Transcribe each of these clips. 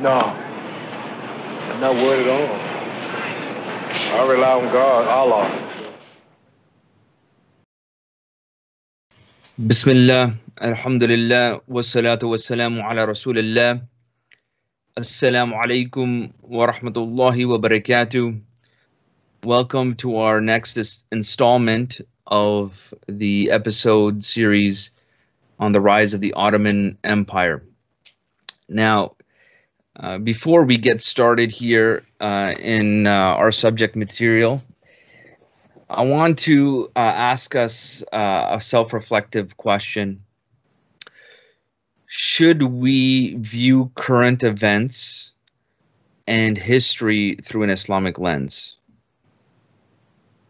No, I'm not worried at all. I rely on God, Allah. Bismillah, alhamdulillah, wassalatu wassalamu ala rasulillah. Assalamu alaikum wa rahmatullahi wa barakatuh. Welcome to our next installment of the episode series on the rise of the Ottoman Empire. Now, before we get started here in our subject material, I want to ask us a self-reflective question. Should we view current events and history through an Islamic lens?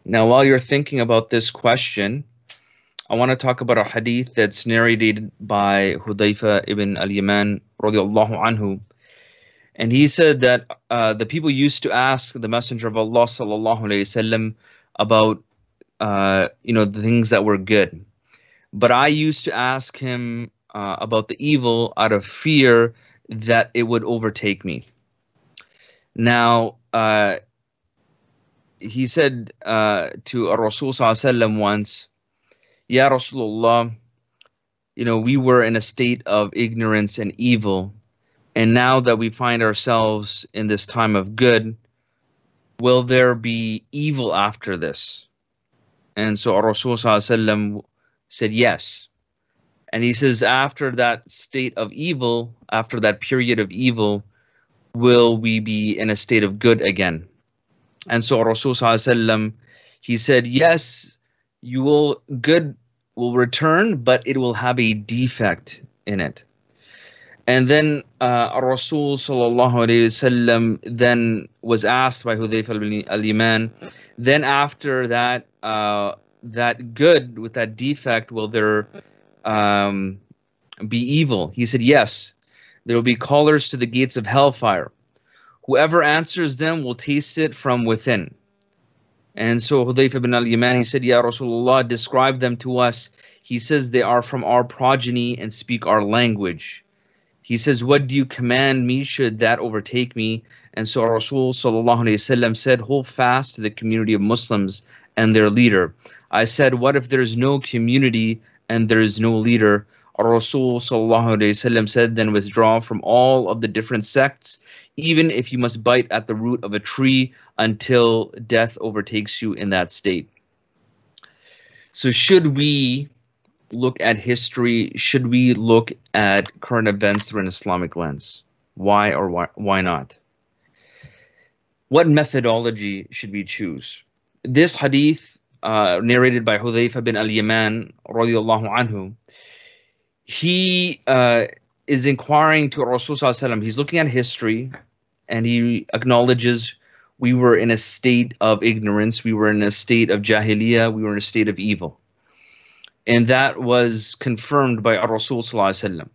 Now, while you're thinking about this question, I want to talk about a hadith that's narrated by Hudhayfah ibn al-Yaman, Radiallahu anhu. And he said that the people used to ask the Messenger of Allah, Sallallahu Alaihi Wasallam, about the things that were good, but I used to ask him about the evil out of fear that it would overtake me. Now he said to Rasul Sallallahu Alaihi Wasallam once, "Ya Rasulullah, we were in a state of ignorance and evil, and now that we find ourselves in this time of good, will there be evil after this?" And so Rasulullah said yes. And he says, after that state of evil, after that period of evil, will we be in a state of good again? And so Rasulullah, he said, yes, good will return, but it will have a defect in it. And then Rasul Sallallahu Alaihi Wasallam then was asked by Hudhayfah ibn al-Yaman, then after that, that good with that defect, will there be evil? He said, yes, there will be callers to the gates of hellfire. Whoever answers them will taste it from within. And so Hudhayfah ibn al-Yaman, he said, Ya Rasulullah, describe them to us. He says, they are from our progeny and speak our language. He says, what do you command me should that overtake me? And so Rasul Sallallahu Alaihi Wasallam said, hold fast to the community of Muslims and their leader. I said, what if there is no community and there is no leader? Rasul Sallallahu Alaihi Wasallam said, then withdraw from all of the different sects, even if you must bite at the root of a tree until death overtakes you in that state. So should we look at history? Should we look at current events through an Islamic lens? Why or why not? What methodology should we choose? This hadith narrated by Hudhayfah bin al-Yaman radiallahu anhu, he is inquiring to Rasul Sallallahu Alaihi Wasallam. He's looking at history and he acknowledges we were in a state of ignorance, we were in a state of jahiliyyah, we were in a state of evil. And that was confirmed by Rasul Sallallahu Alaihi Wasallam.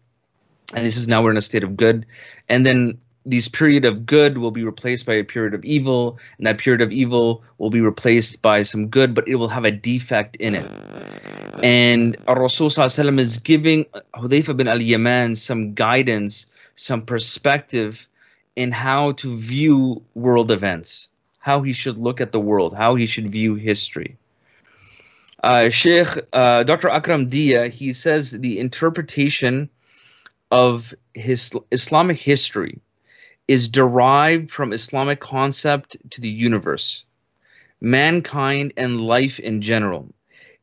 And he says, now we're in a state of good. And then this period of good will be replaced by a period of evil. And that period of evil will be replaced by some good, but it will have a defect in it. And Rasul Sallallahu Alaihi Wasallam is giving Hudhayfah bin al-Yaman some guidance, some perspective in how to view world events, how he should look at the world, how he should view history. Sheikh Dr. Akram Diya, he says the interpretation of his Islamic history is derived from Islamic concept to the universe, mankind, and life in general.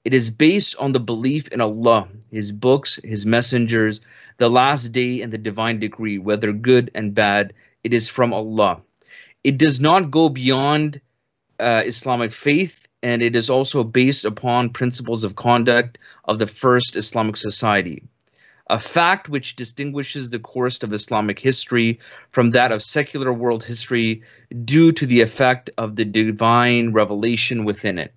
It is based on the belief in Allah, His books, His messengers, the last day, and the divine decree, whether good and bad. It is from Allah. It does not go beyond Islamic faith. And it is also based upon principles of conduct of the first Islamic society, a fact which distinguishes the course of Islamic history from that of secular world history due to the effect of the divine revelation within it.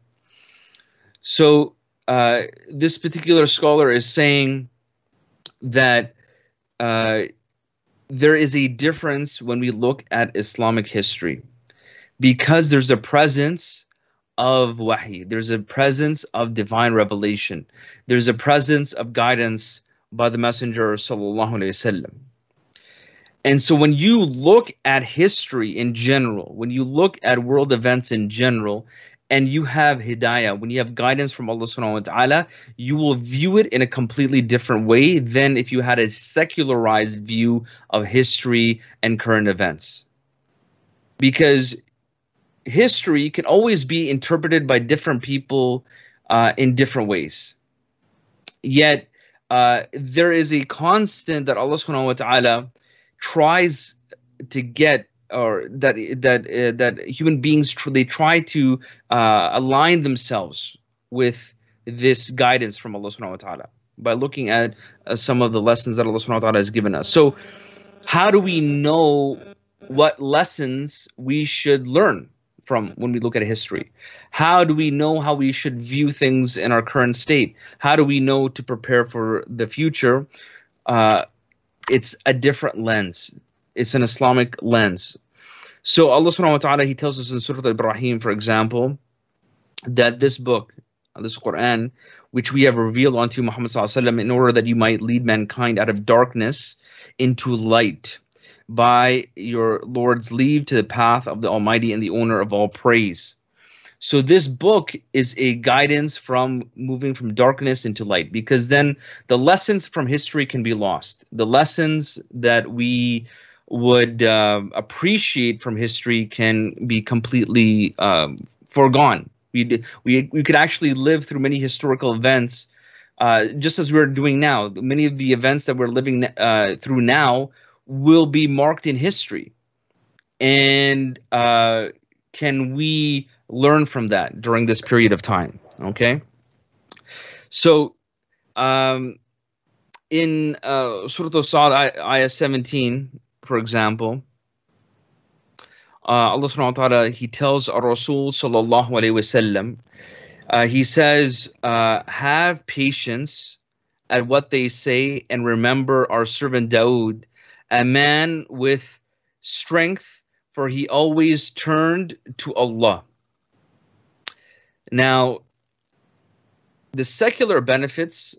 So this particular scholar is saying that there is a difference when we look at Islamic history because there's a presence of wahi, there's a presence of divine revelation, there's a presence of guidance by the Messenger Sallallahu Alaihi Wasallam. And so when you look at history in general, when you look at world events in general, and you have hidayah, when you have guidance from Allah subhanahu wa ta'ala, you will view it in a completely different way than if you had a secularized view of history and current events. Because history can always be interpreted by different people in different ways. Yet there is a constant that Allah subhanahu wa ta'ala tries to get, or that human beings try to align themselves with this guidance from Allah subhanahu wa ta'ala by looking at some of the lessons that Allah subhanahu wa ta'ala has given us. So how do we know what lessons we should learn from when we look at history? How do we know how we should view things in our current state? How do we know to prepare for the future? It's a different lens. It's an Islamic lens. So Allah subhanahu wa ta'ala, he tells us in Surah Ibrahim, for example, that this book, this Quran, which we have revealed unto Muhammad sallallahu alaihi wasallam in order that you might lead mankind out of darkness into light by your Lord's leave to the path of the Almighty and the owner of all praise. So this book is a guidance from moving from darkness into light, because then the lessons from history can be lost. The lessons that we would appreciate from history can be completely forgone. We could actually live through many historical events, just as we're doing now. Many of the events that we're living through now will be marked in history. And can we learn from that during this period of time? Okay. So in Surah Al-Sa'ad, Ayah 17, for example, Allah subhanahu wa ta'ala, he tells our Rasul Sallallahu Alaihi Wasallam, he says, have patience at what they say and remember our servant Dawood, a man with strength, for he always turned to Allah. Now, the secular benefits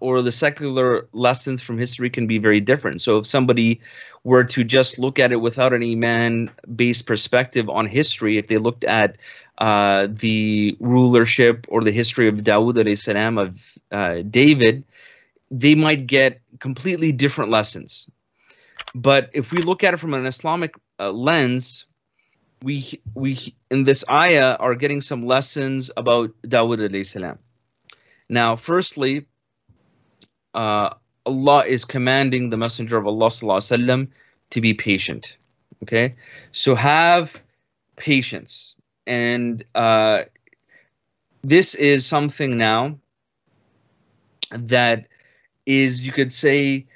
or the secular lessons from history can be very different. So if somebody were to just look at it without an Iman-based perspective on history, if they looked at the rulership or the history of Dawood alayhi salam, of David, they might get completely different lessons. But if we look at it from an Islamic lens, we in this ayah are getting some lessons about Dawood alayhi salam. Now, firstly, Allah is commanding the Messenger of Allah sallallahu alaihi wasallam to be patient. Okay, so have patience, and this is something now that is, you could say,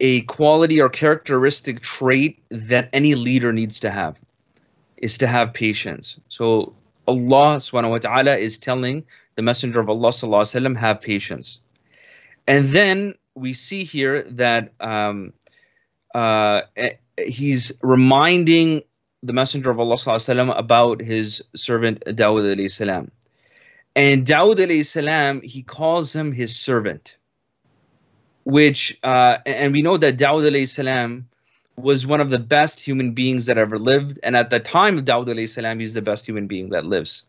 a quality or characteristic trait that any leader needs to have, is to have patience. So Allah subhanahu wa ta'ala is telling the Messenger of Allah sallallahu alaihi wasallam, have patience. And then we see here that he's reminding the Messenger of Allah sallallahu alaihi wasallam about his servant Dawood alayhi salam. And Dawood alayhi salam, he calls him his servant. Which, and we know that Dawood alayhi salam was one of the best human beings that ever lived. And at the time of Dawood alayhi salam, he's the best human being that lives.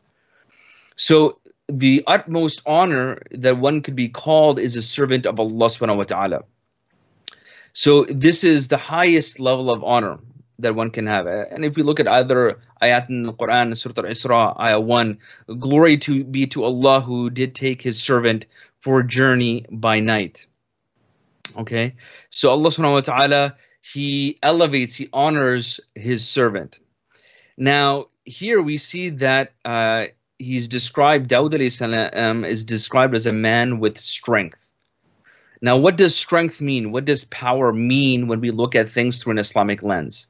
So the utmost honor that one could be called is a servant of Allah subhanahu wa ta'ala. So this is the highest level of honor that one can have. And if we look at other ayat in the Quran, Surah Al-Isra, Ayah 1, glory to be to Allah who did take his servant for a journey by night. Okay, so Allah subhanahu wa ta'ala, he elevates, he honors his servant. Now, here we see that he's described, Dawood alayhi salam is described as a man with strength. Now, what does strength mean? What does power mean when we look at things through an Islamic lens?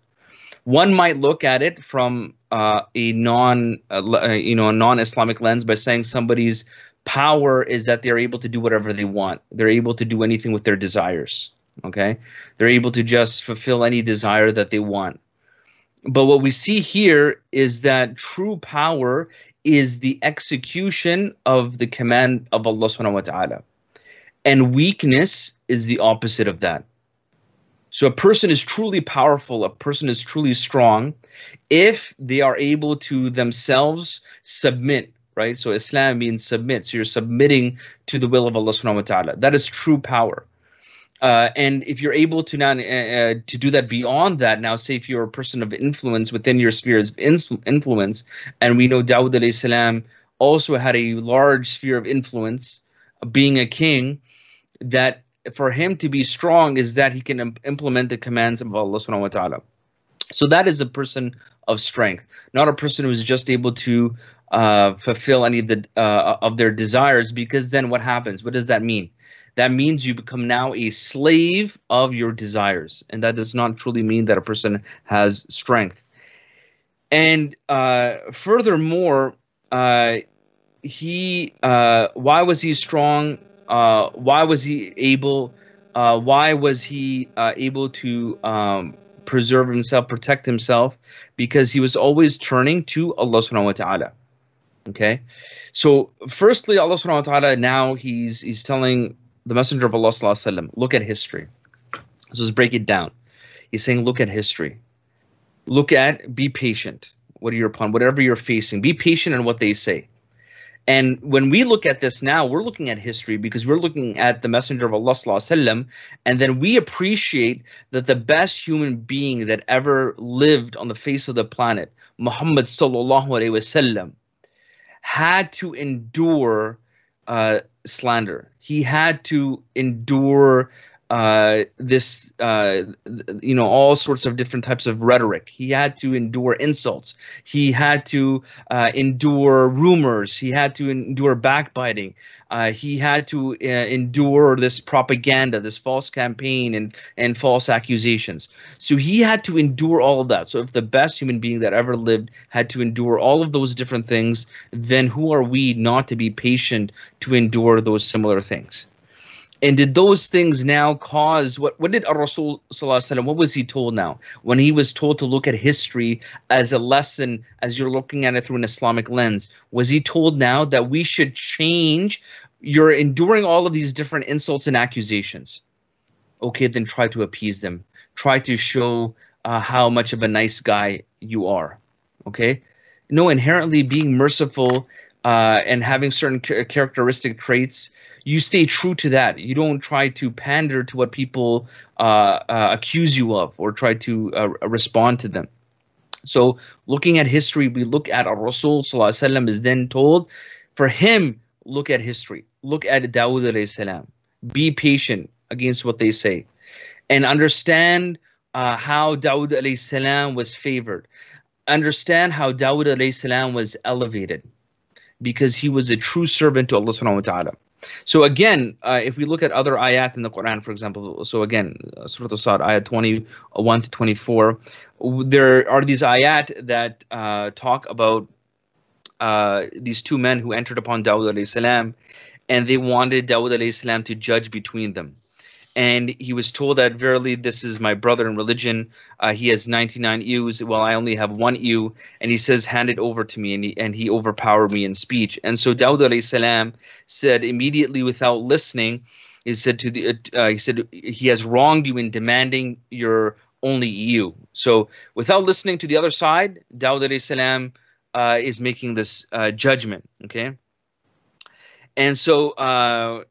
One might look at it from a non-Islamic lens by saying somebody's power is that they're able to do whatever they want. They're able to do anything with their desires, okay? They're able to just fulfill any desire that they want. But what we see here is that true power is the execution of the command of Allah subhanahu wa ta'ala. And weakness is the opposite of that. So a person is truly powerful, a person is truly strong, if they are able to themselves submit, right? So Islam means submit. So you're submitting to the will of Allah subhanahu wa ta'ala. That is true power. And if you're able to now to do that beyond that, now say if you're a person of influence within your sphere of influence, and we know Dawud alayhi salam also had a large sphere of influence, being a king, that for him to be strong is that he can implement the commands of Allah subhanahu wa ta'ala. So that is a person of strength, not a person who is just able to fulfill any of the of their desires, because then what happens? What does that mean? That means you become now a slave of your desires, and that does not truly mean that a person has strength. And furthermore, why was he strong? Why was he able? Why was he able to preserve himself, protect himself? Because he was always turning to Allah subhanahu wa ta'ala. Okay, so firstly, Allah subhanahu wa ta'ala, now he's telling the Messenger of Allah sallallahu alaihi wasallam, look at history. So let's break it down. He's saying, look at history. Look at, be patient. Whatever you're facing, be patient in what they say. And when we look at this now, we're looking at history because we're looking at the Messenger of Allah sallallahu alaihi wasallam, and then we appreciate that the best human being that ever lived on the face of the planet, Muhammad sallallahu alaihi wasallam, had to endure slander. He had to endure this, you know, all sorts of different types of rhetoric. He had to endure insults. He had to endure rumors. He had to endure backbiting. He had to endure this propaganda, this false campaign and false accusations. So he had to endure all of that. So if the best human being that ever lived had to endure all of those different things, then who are we not to be patient to endure those similar things? And did those things now cause what did Rasul sallallahu alaihi wasallam, what was he told now? When he was told to look at history as a lesson, as you're looking at it through an Islamic lens, was he told now that we should change? You're enduring all of these different insults and accusations. Okay, then try to appease them. Try to show how much of a nice guy you are. Okay? No, inherently being merciful and having certain characteristic traits, you stay true to that. You don't try to pander to what people accuse you of or try to respond to them. So looking at history, we look at Rasul sallallahu alaihi wasallam is then told, for him, look at history. Look at Dawud alayhi salam. Be patient against what they say. And understand how Dawud alayhi salam was favored. Understand how Dawud alayhi salam was elevated, because he was a true servant to Allah subhanahu wa ta'ala. So again, if we look at other ayat in the Quran, for example, so again, Surah Al-Sa'ad, ayat 21 to 24, there are these ayat that talk about these two men who entered upon Dawud alayhi salam, and they wanted Dawud alayhi salam to judge between them. And he was told that, verily, this is my brother in religion. He has 99 ewes, while I only have one ewe. And he says, hand it over to me. And he overpowered me in speech. And so Dawud alayhi salam said immediately, without listening, he said to the he said, he has wronged you in demanding your only ewe. So without listening to the other side, Dawud alayhi salam is making this judgment. Okay, and so.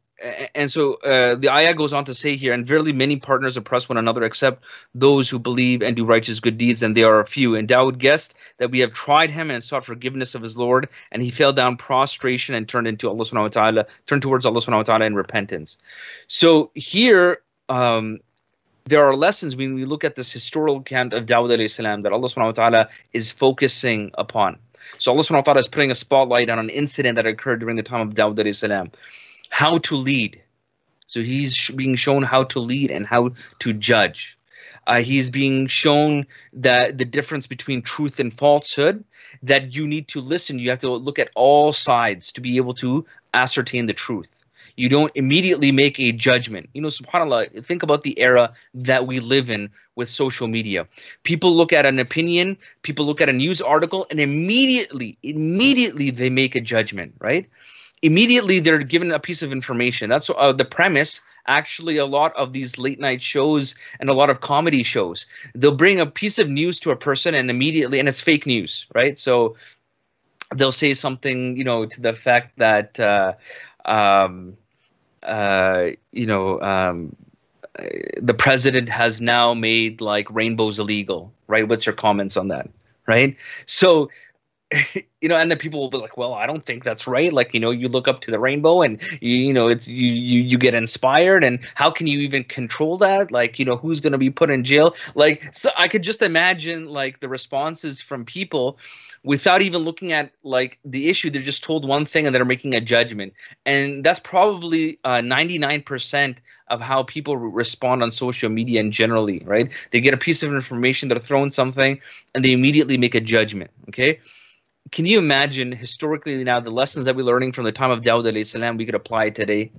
And so the ayah goes on to say here, and verily many partners oppress one another except those who believe and do righteous good deeds, and they are a few. And Dawud guessed that we have tried him and sought forgiveness of his Lord, and he fell down prostration and turned towards Allah subhanahu wa ta'ala in repentance. So here there are lessons when we look at this historical account of Dawud alayhi salam that Allah subhanahu wa ta'ala is focusing upon. So Allah subhanahu wa ta'ala is putting a spotlight on an incident that occurred during the time of Dawud alayhi salam. How to lead. So he's being shown how to lead and how to judge. He's being shown that the difference between truth and falsehood, that you need to listen. You have to look at all sides to be able to ascertain the truth. You don't immediately make a judgment. You know, subhanAllah, think about the era that we live in with social media. People look at an opinion, people look at a news article, and immediately they make a judgment, right? Immediately they're given a piece of information. That's the premise actually a lot of these late night shows and a lot of comedy shows, they'll bring a piece of news to a person and immediately, and it's fake news, right? So they'll say something, you know, to the fact that, the president has now made like rainbows illegal, right? What's your comments on that, right? So, you know, and the people will be like, well, I don't think that's right. Like, you know, you look up to the rainbow and, you know, it's you get inspired, and how can you even control that? Like, you know, who's going to be put in jail? Like, so I could just imagine like the responses from people without even looking at like the issue. They're just told one thing and they're making a judgment. And that's probably 99% of how people respond on social media and generally, right? They get a piece of information, they're thrown something, and they immediately make a judgment, okay? Can you imagine historically now the lessons that we're learning from the time of Dawud alayhi salam we could apply today?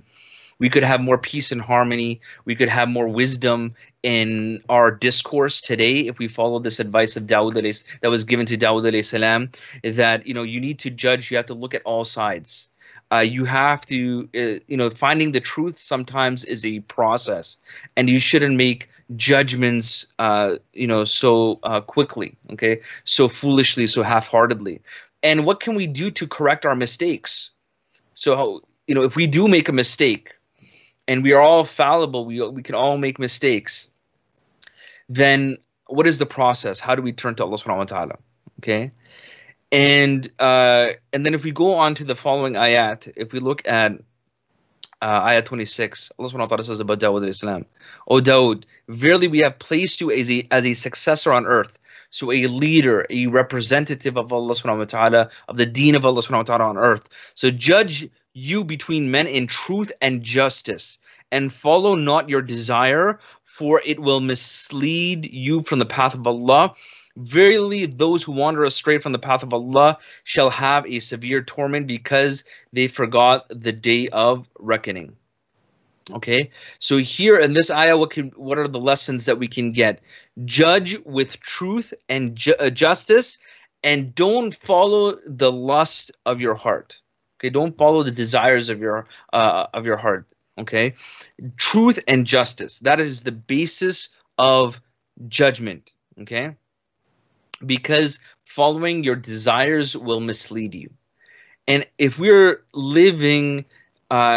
We could have more peace and harmony. We could have more wisdom in our discourse today if we follow this advice of Dawud that was given to Dawud alayhi salam, that, you know, you need to judge, you have to look at all sides. You have to, you know, finding the truth sometimes is a process, and you shouldn't make judgments, you know, so quickly, okay, so foolishly, so half-heartedly. And what can we do to correct our mistakes? So, you know, if we do make a mistake, and we are all fallible, we can all make mistakes, then what is the process? How do we turn to Allah subhanahu wa ta'ala, okay? And then if we go on to the following ayat, if we look at ayat 26, Allah subhanahu wa ta'ala says about Dawud alayhi salam, O Dawud, verily we have placed you as a successor on earth, so a leader, a representative of Allah subhanahu wa ta'ala, of the deen of Allah subhanahu wa ta'ala on earth. So judge you between men in truth and justice, and follow not your desire, for it will mislead you from the path of Allah. Verily, those who wander astray from the path of Allah shall have a severe torment because they forgot the day of reckoning. Okay, so here in this ayah, what are the lessons that we can get? Judge with truth and justice, and don't follow the lust of your heart. Okay, don't follow the desires of your heart. Okay, truth and justice, that is the basis of judgment. Okay. Because following your desires will mislead you. And if we're living in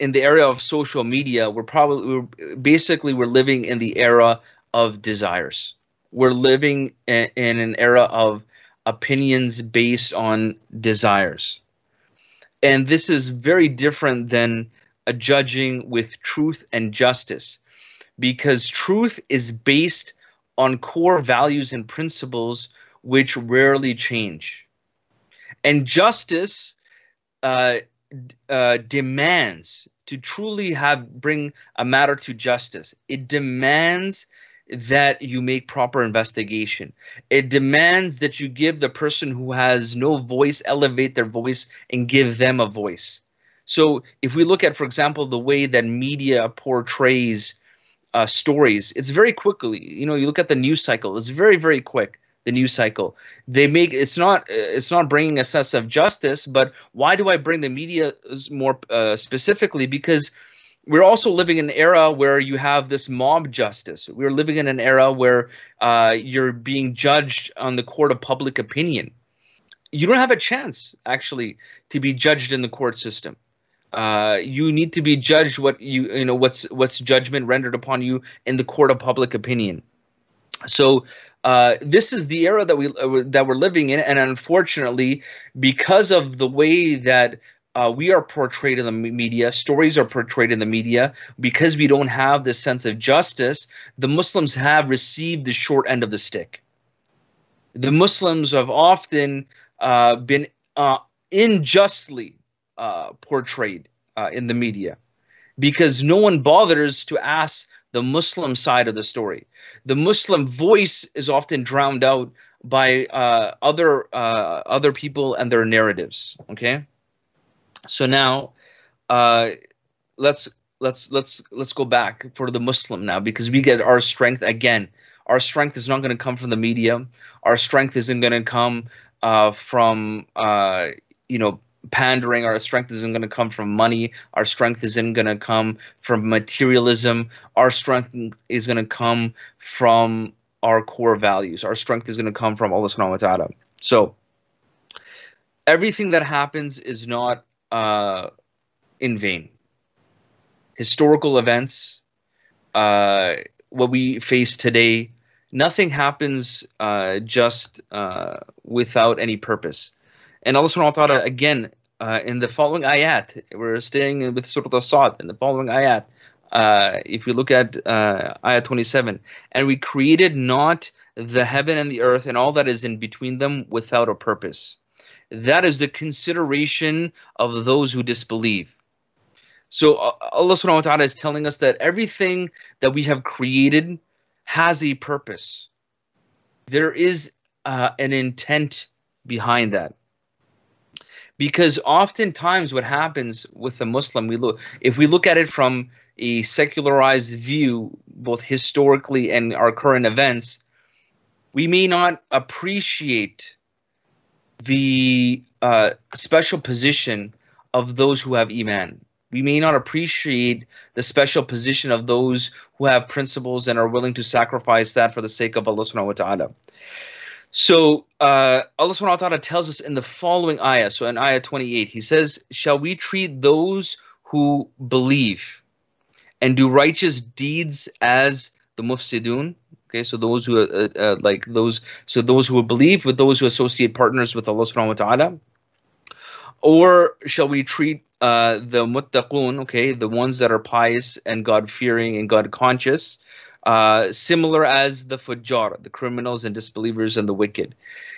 the era of social media, we're living in the era of desires. We're living in an era of opinions based on desires. And this is very different than judging with truth and justice, because truth is based on core values and principles which rarely change. And justice demands to truly bring a matter to justice. It demands that you make proper investigation. It demands that you give the person who has no voice, elevate their voice and give them a voice. So if we look at, for example, the way that media portrays stories, it's very quickly, you know, you look at the news cycle, it's very, very quick, the news cycle. They make, it's not bringing a sense of justice, but why do I bring the media more specifically? Because we're also living in an era where you have this mob justice. We're living in an era where you're being judged on the court of public opinion. You don't have a chance, actually, to be judged in the court system. You need to be judged what's judgment rendered upon you in the court of public opinion. So this is the era that we're living in, and unfortunately, because of the way that we are portrayed in the media, stories are portrayed in the media, because we don't have this sense of justice, the Muslims have received the short end of the stick. The Muslims have often been unjustly portrayed in the media, because no one bothers to ask the Muslim side of the story. The Muslim voice is often drowned out by other people and their narratives. Okay, so now let's go back for the Muslim now, because we get our strength again. Our strength is not going to come from the media. Our strength isn't going to come from pandering, our strength isn't going to come from money, our strength isn't going to come from materialism, our strength is going to come from our core values, our strength is going to come from Allah subhanahu wa ta'ala. So everything that happens is not in vain. Historical events, what we face today, nothing happens just without any purpose. And Allah subhanahu wa ta'ala, again, in the following ayat, we're staying with Surah Al-Sa'ad, in the following ayat, if we look at ayah 27, and we created not the heaven and the earth and all that is in between them without a purpose. That is the consideration of those who disbelieve. So Allah subhanahu wa ta'ala is telling us that everything that we have created has a purpose. There is an intent behind that. Because oftentimes what happens with a Muslim, if we look at it from a secularized view, both historically and our current events, we may not appreciate the special position of those who have Iman. We may not appreciate the special position of those who have principles and are willing to sacrifice that for the sake of Allah subhanahu wa ta'ala. So Allah subhanahu wa ta'ala tells us in the following ayah, so in ayah 28, he says, shall we treat those who believe and do righteous deeds as the mufsidun? Okay, so those who those who believe with those who associate partners with Allah subhanahu wa ta'ala. Or shall we treat the muttaqun, okay, the ones that are pious and God-fearing and God-conscious, similar as the fujjar, the criminals and disbelievers and the wicked.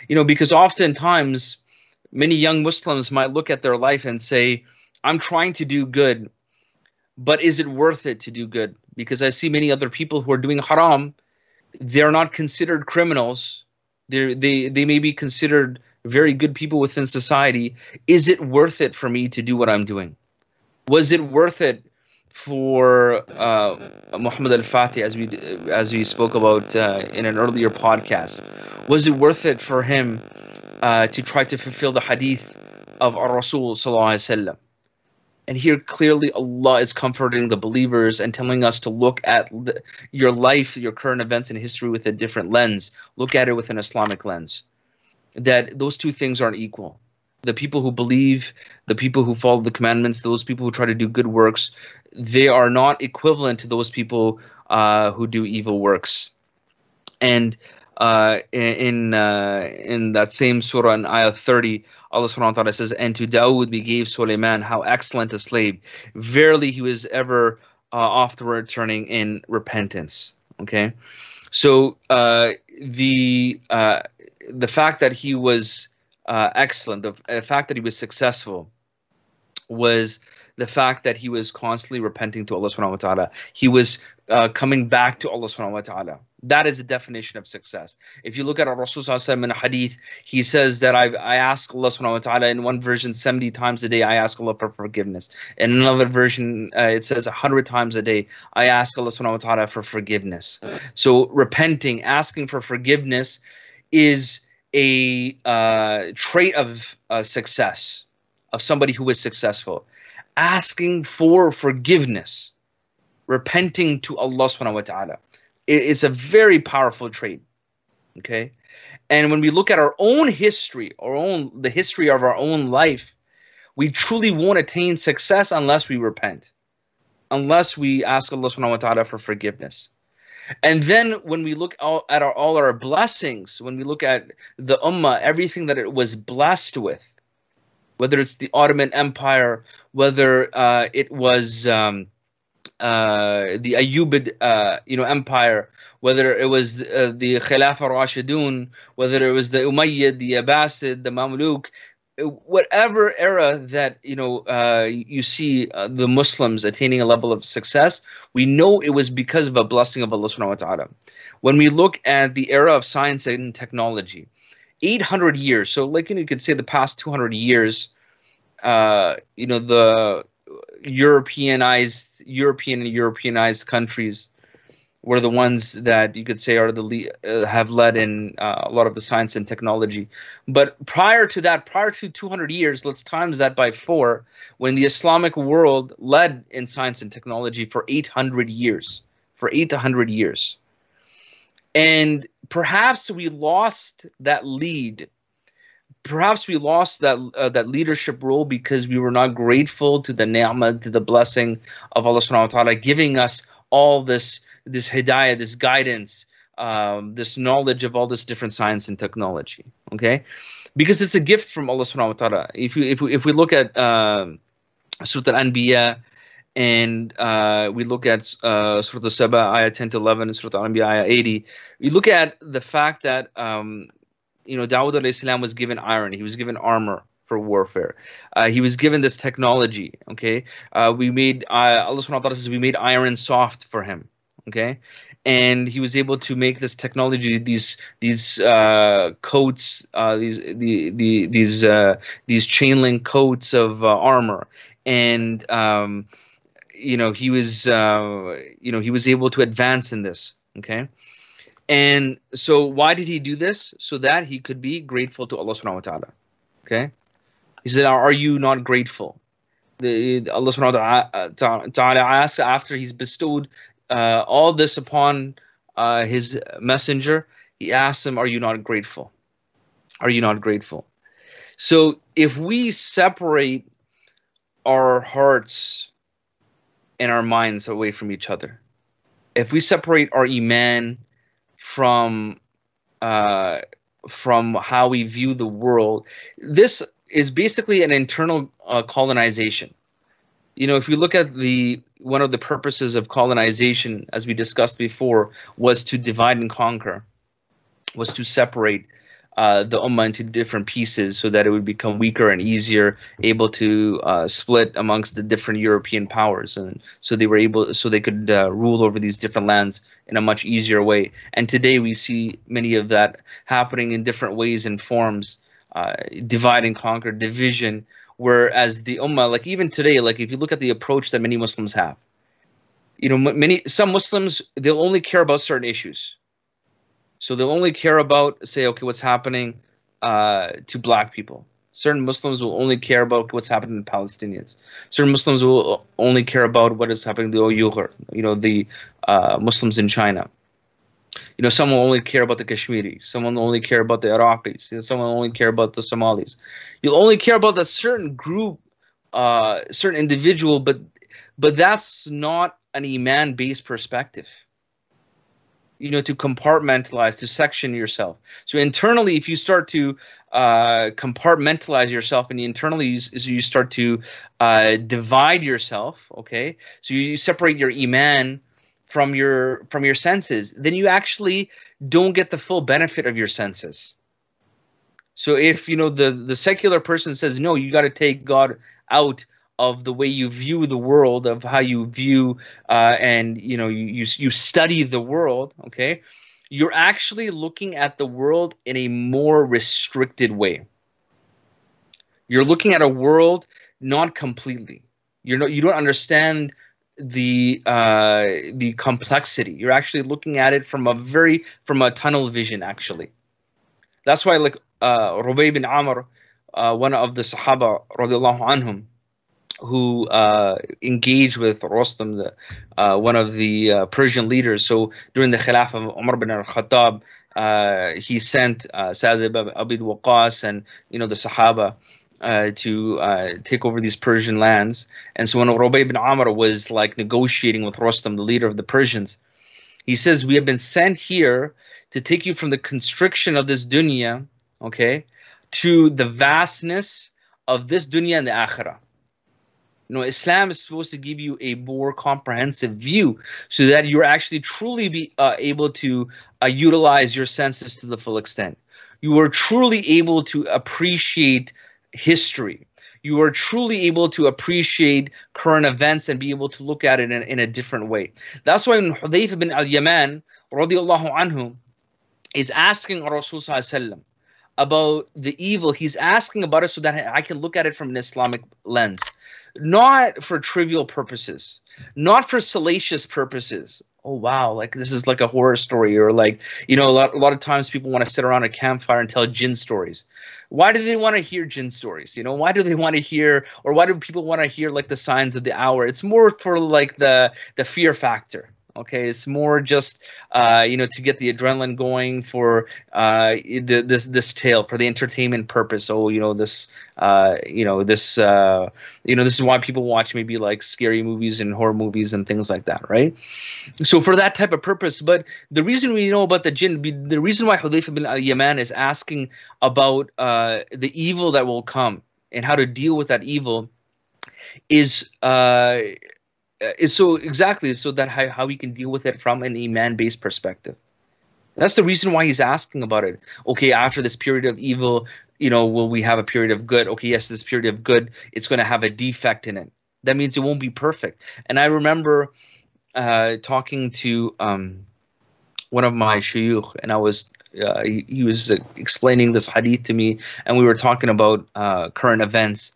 You know, because oftentimes many young Muslims might look at their life and say, I'm trying to do good, but is it worth it to do good? Because I see many other people who are doing haram, they're not considered criminals. They may be considered very good people within society. Is it worth it for me to do what I'm doing? Was it worth it for Muhammad al-Fatih, as we spoke about in an earlier podcast? Was it worth it for him to try to fulfill the hadith of our Rasul Sallallahu Alaihi Wasallam? And here clearly Allah is comforting the believers and telling us to look at your life, your current events and history with a different lens. Look at it with an Islamic lens. That those two things aren't equal. The people who believe, the people who follow the commandments, those people who try to do good works, they are not equivalent to those people who do evil works. And in that same surah, in ayah 30, Allah subhanahu wa ta'ala says, and to Dawood we gave Suleiman, how excellent a slave. Verily he was ever afterward turning in repentance. Okay, so the fact that he was excellent, the fact that he was successful was the fact that he was constantly repenting to Allah subhanahu wa ta'ala. He was coming back to Allah subhanahu wa ta'ala. That is the definition of success. If you look at Rasul Sallallahu Alaihi Wasallam in a hadith, he says that I ask Allah subhanahu wa ta'ala, in one version 70 times a day, I ask Allah for forgiveness. In another version, it says 100 times a day, I ask Allah subhanahu wa ta'ala for forgiveness. So repenting, asking for forgiveness is a trait of success, of somebody who is successful. Asking for forgiveness, repenting to Allah subhanahu wa ta'ala. It's a very powerful trait, okay? And when we look at our own history, the history of our own life, we truly won't attain success unless we repent, unless we ask Allah subhanahu wa ta'ala for forgiveness. And then when we look at all our blessings, when we look at the ummah, everything that it was blessed with, whether it's the Ottoman Empire, whether it was the Ayyubid Empire, whether it was the Khilafah Rashidun, whether it was the Umayyad, the Abbasid, the Mamluk, whatever era that you see the Muslims attaining a level of success, we know it was because of a blessing of Allah subhanahu wa ta'ala. When we look at the era of science and technology, 800 years, so like you could say the past 200 years, the Europeanized countries were the ones that you could say are the have led in a lot of the science and technology. But prior to that, prior to 200 years, let's times that by 4, when the Islamic world led in science and technology for 800 years, for 800 years. And perhaps we lost that lead. Perhaps we lost that that leadership role because we were not grateful to the ni'mah, to the blessing of Allah subhanahu wa ta'ala giving us all this hidayah, this guidance, this knowledge of all this different science and technology, okay? Because it's a gift from Allah subhanahu wa ta'ala. If we look at Surah Al-Anbiya and we look at Surah Al-Saba, Ayah 10 to 11, and Surah Al-Anbiya, Ayah 80, we look at the fact that you know, Dawud alayhi salam was given iron. He was given armor for warfare. He was given this technology, okay? We made, Allah subhanahu wa ta'ala says, we made iron soft for him, okay? And he was able to make this technology, these coats, these chain link coats of armor. And, you know, he was, he was able to advance in this, okay? And so why did he do this? So that he could be grateful to Allah subhanahu wa ta'ala, okay? He said, are you not grateful? Allah subhanahu wa ta'ala asks after he's bestowed all this upon his messenger, he asks him, are you not grateful? Are you not grateful? So if we separate our hearts and our minds away from each other, if we separate our iman from how we view the world, this is basically an internal colonization. You know, if we look at one of the purposes of colonization, as we discussed before, was to divide and conquer, was to separate the ummah into different pieces so that it would become weaker and easier, able to split amongst the different European powers, and so they could rule over these different lands in a much easier way. And today we see many of that happening in different ways and forms, divide and conquer, division. Whereas the ummah, like even today, like if you look at the approach that many Muslims have, you know, some Muslims, they'll only care about certain issues. So they'll only care about, say, okay, what's happening to black people. Certain Muslims will only care about what's happening to Palestinians. Certain Muslims will only care about what is happening to the Uyghur, you know, the Muslims in China. You know, some will only care about the Kashmiri. Some will only care about the Iraqis. You know, some will only care about the Somalis. You'll only care about that certain group, certain individual, but that's not an Iman-based perspective. You know, to compartmentalize, to section yourself. So internally, if you start to compartmentalize yourself, and internally you start to divide yourself, okay? So you separate your iman from your senses, then you actually don't get the full benefit of your senses. So if, you know, the secular person says, no, you got to take God out of the way you view the world, of how you view and, you know, you study the world, okay, you're actually looking at the world in a more restricted way. You're looking at a world not completely. You don't understand the complexity. You're actually looking at it from a tunnel vision, actually. That's why, like, Rabi ibn Amir, one of the Sahaba, Radiallahu anhu, who engaged with Rostam, one of the Persian leaders. So during the Khilafah of Umar bin al-Khattab, he sent Sa'd ibn Abi Waqqas and, you know, the Sahaba to take over these Persian lands. And so when Rabi ibn Amr was like negotiating with Rostam, the leader of the Persians, he says, we have been sent here to take you from the constriction of this dunya, okay, to the vastness of this dunya and the akhirah. You know, Islam is supposed to give you a more comprehensive view so that you're actually truly able to utilize your senses to the full extent. You are truly able to appreciate history. You are truly able to appreciate current events and be able to look at it in a different way. That's why when Hudhayfah ibn al-Yaman, radiallahu anhu, is asking Rasulullah sallallahu alaihi wasallam about the evil, he's asking about it so that I can look at it from an Islamic lens. Not for trivial purposes, not for salacious purposes. oh wow, like this is like a horror story, or like, you know, a lot of times people want to sit around a campfire and tell jinn stories. Why do they want to hear jinn stories? You know, why do they want to hear, or why do people want to hear like the signs of the hour? It's more for like the fear factor. Okay, it's more just you know, to get the adrenaline going for this tale, for the entertainment purpose. Oh, you know, this this is why people watch maybe like scary movies and horror movies and things like that, right? So for that type of purpose. But the reason we know about the jinn, the reason why Hudhayfah ibn al-Yaman is asking about the evil that will come and how to deal with that evil is so exactly so that how we can deal with it from an Iman-based perspective. That's the reason why he's asking about it. Okay, after this period of evil, you know, will we have a period of good? Okay, yes, this period of good, it's going to have a defect in it. That means it won't be perfect. And I remember talking to one of my shuyukh, and I was he was explaining this hadith to me, and we were talking about current events.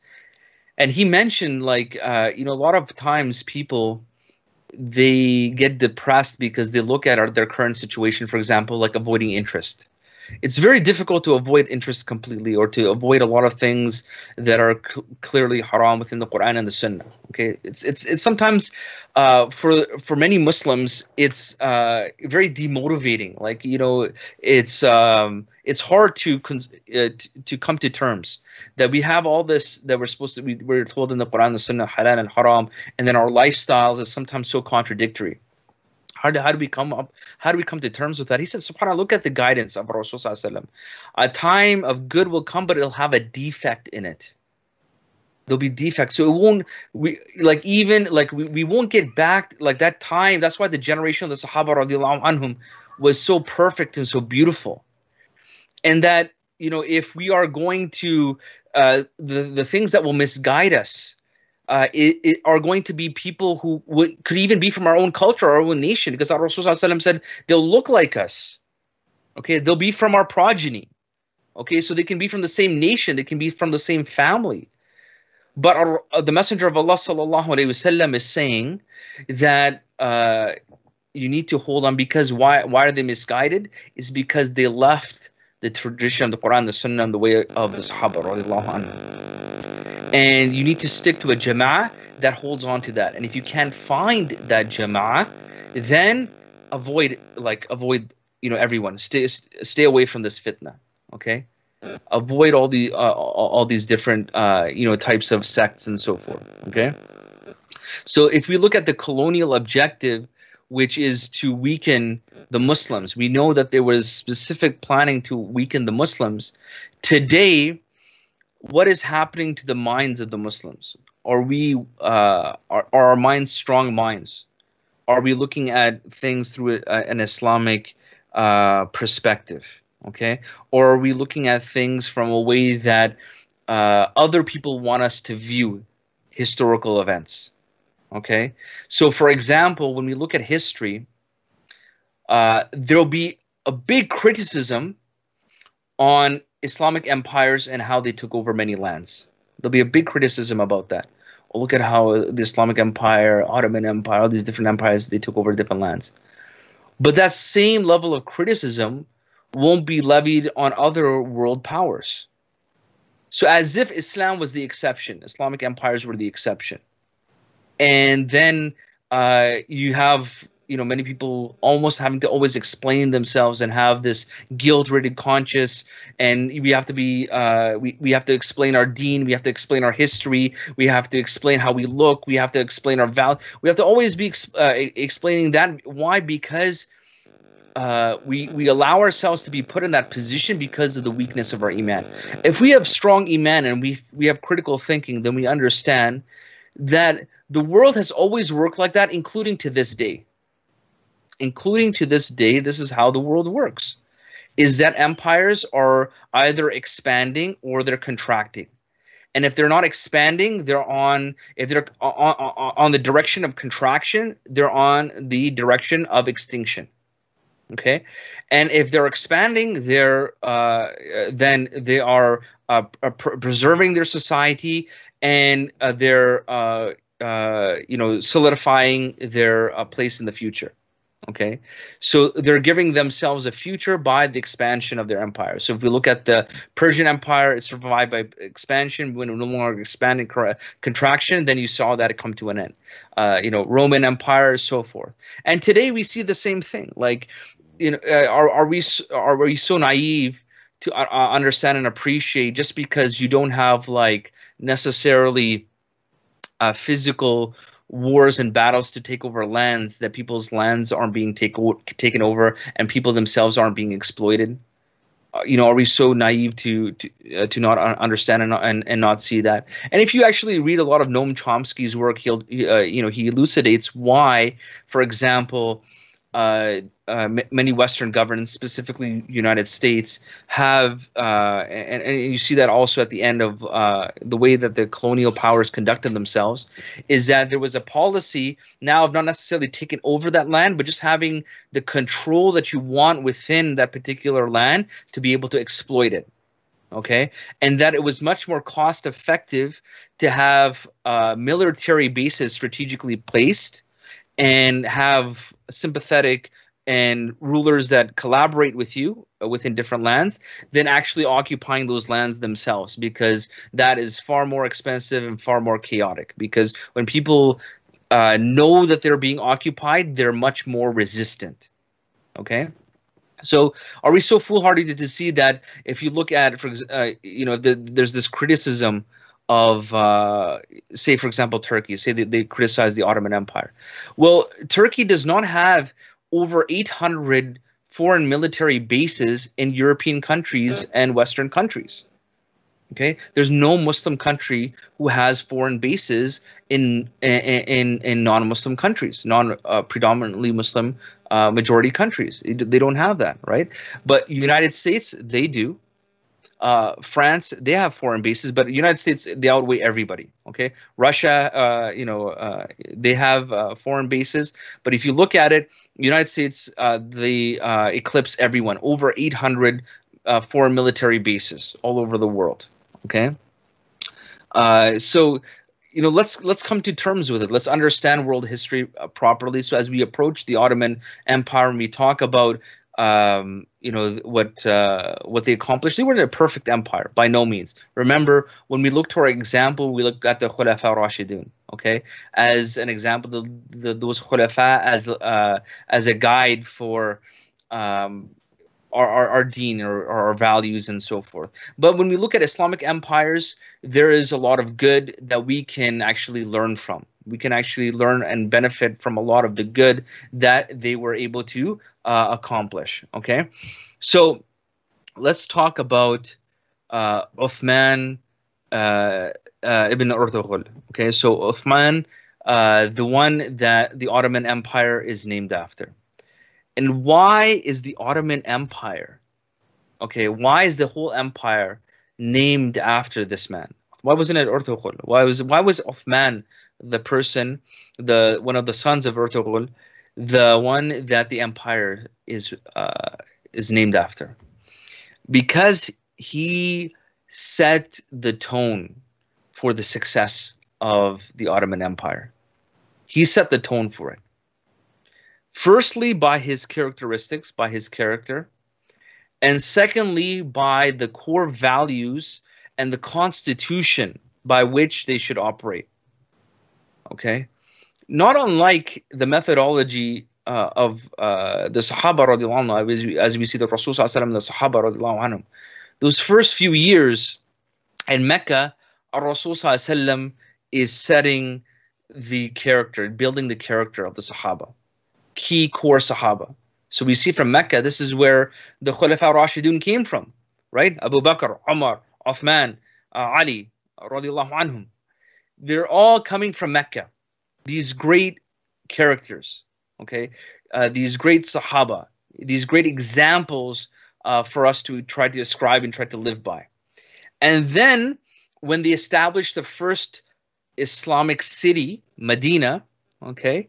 And he mentioned, like, you know, a lot of times people, they get depressed because they look at their current situation, for example, like avoiding interest. It's very difficult to avoid interest completely, or to avoid a lot of things that are clearly haram within the Quran and the Sunnah. Okay, it's sometimes for many Muslims, it's very demotivating. Like, you know, it's hard to come to terms that we have all this that we're supposed to be, we're told in the Quran, the Sunnah, halal and haram, and then our lifestyles is sometimes so contradictory. How do we come to terms with that? He said, subhanAllah, look at the guidance of Rasulullah Sallallahu Alaihi Wasallam. A time of good will come, but it'll have a defect in it. There'll be defects. So it won't, we won't get back like that time. That's why the generation of the Sahaba Radiallahu anhum was so perfect and so beautiful. And that, you know, if we are going to, the things that will misguide us, are going to be people who could even be from our own culture, our own nation, because our Rasul said they'll look like us. Okay, they'll be from our progeny. Okay, so they can be from the same nation, they can be from the same family. But the Messenger of Allah Sallallahu Alaihi Wasallam is saying that you need to hold on, because why are they misguided? It's because they left the tradition of the Quran, the Sunnah, and the way of the Sahaba Radiallahu anhu. And you need to stick to a jama'ah that holds on to that. And if you can't find that jama'ah, then avoid you know, everyone. Stay away from this fitna. Okay, avoid all these different you know, types of sects and so forth. Okay, so if we look at the colonial objective, which is to weaken the Muslims, we know that there was specific planning to weaken the Muslims. Today, what is happening to the minds of the Muslims? Are our minds strong minds? Are we looking at things through an Islamic perspective? Okay, or are we looking at things from a way that other people want us to view historical events? Okay, so for example, when we look at history, there'll be a big criticism on Islamic empires and how they took over many lands. There'll be a big criticism about that. Well, look at how the Islamic Empire, Ottoman Empire, all these different empires, they took over different lands. But that same level of criticism won't be levied on other world powers. So as if Islam was the exception, Islamic empires were the exception. And then you have, you know, many people almost having to always explain themselves and have this guilt-ridden conscience, and we have to be, we have to explain our deen, we have to explain our history, we have to explain how we look, we have to explain our value. We have to always be explaining that. Why? Because we allow ourselves to be put in that position because of the weakness of our iman. If we have strong iman and we have critical thinking, then we understand that the world has always worked like that, including to this day. Including to this day, this is how the world works, is that empires are either expanding or they're contracting. And if they're not expanding, if they're on the direction of contraction, they're on the direction of extinction. Okay, and if they're expanding, they're then they are preserving their society, and they're you know, solidifying their place in the future. Okay, so they're giving themselves a future by the expansion of their empire. So if we look at the Persian Empire, it survived by expansion. When it no longer expanded, contraction, then you saw that it come to an end. You know, Roman Empire, so forth. And today we see the same thing. Like, you know, are we so naive to understand and appreciate just because you don't have like necessarily physical wars and battles to take over lands, that people's lands aren't being taken over and people themselves aren't being exploited? You know, are we so naive to not understand and not see that? And if you actually read a lot of Noam Chomsky's work, he'll you know, he elucidates why, for example, many Western governments, specifically United States, have and you see that also at the end of the way that the colonial powers conducted themselves, is that there was a policy now of not necessarily taking over that land, but just having the control that you want within that particular land to be able to exploit it. Okay, and that it was much more cost effective to have military bases strategically placed and have sympathetic and rulers that collaborate with you within different lands than actually occupying those lands themselves, because that is far more expensive and far more chaotic. Because when people know that they're being occupied, they're much more resistant. Okay? So are we so foolhardy to see that if you look at, for you know, there's this criticism of, say, for example, Turkey. Say they criticize the Ottoman Empire. Well, Turkey does not have over 800 foreign military bases in European countries and Western countries. Okay, there's no Muslim country who has foreign bases in non-Muslim countries, non-predominantly Muslim majority countries. They don't have that, right? But United States, they do. France, they have foreign bases, but the United States, they outweigh everybody. Okay, Russia, you know, they have foreign bases, but if you look at it, United States, they eclipse everyone. Over 800 foreign military bases all over the world. Okay, so you know, let's come to terms with it. Let's understand world history properly. So as we approach the Ottoman Empire and we talk about you know, what they accomplished. They weren't a perfect empire, by no means. Remember, when we look to our example, we look at the Khulafah Rashidun, okay? As an example, those Khulafah as a guide for our deen or our values and so forth. But when we look at Islamic empires, there is a lot of good that we can actually learn from. We can actually learn and benefit from a lot of the good that they were able to accomplish. Okay, so let's talk about Uthman ibn Ertugrul. Okay, so Uthman, the one that the Ottoman Empire is named after. And why is the Ottoman Empire, okay, why is the whole empire named after this man? Why wasn't it Ertugrul? Why was Uthman the person, one of the sons of Ertugrul, the one that the empire is named after? Because he set the tone for the success of the Ottoman Empire. He set the tone for it. Firstly, by his characteristics, by his character, and secondly, by the core values and the constitution by which they should operate. Okay, not unlike the methodology of the Sahaba radiallahu anhu, as we see the Rasul sallallahu alaihi wasallam and the Sahaba radiallahu anhu. Those first few years in Mecca, Rasul sallallahu alaihi wasallam is setting the character, building the character of the Sahaba, key core Sahaba. So we see from Mecca, this is where the Khulafa Rashidun came from, right? Abu Bakr, Umar, Uthman, Ali radiallahu anhum. They're all coming from Mecca, these great characters, okay, these great Sahaba, these great examples for us to try to ascribe and try to live by. And then when they established the first Islamic city, Medina, okay,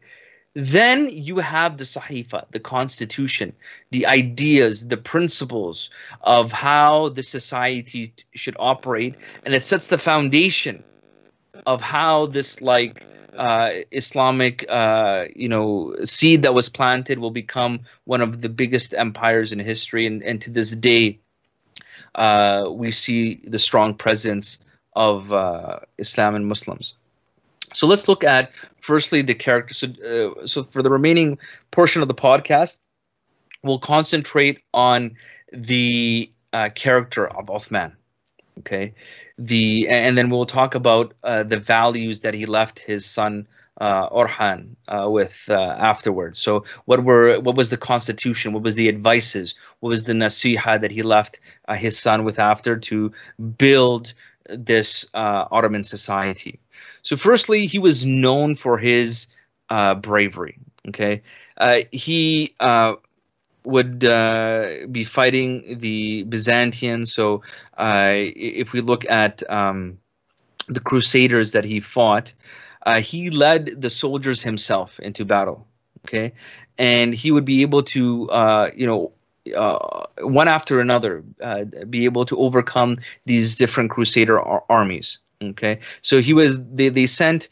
then you have the Sahifa, the constitution, the ideas, the principles of how the society should operate, and it sets the foundation of how this, like, Islamic, seed that was planted will become one of the biggest empires in history. And to this day, we see the strong presence of Islam and Muslims. So let's look at, firstly, the character. So for the remaining portion of the podcast, we'll concentrate on the character of Uthman. Okay, and then we'll talk about the values that he left his son Orhan with afterwards. So what was the constitution? What was the advices? What was the nasiha that he left his son with after to build this Ottoman society? So firstly, he was known for his bravery. Okay, he would be fighting the Byzantines. So if we look at the Crusaders that he fought, he led the soldiers himself into battle. Okay, and he would be able to, one after another, be able to overcome these different Crusader armies. Okay, so he was. They sent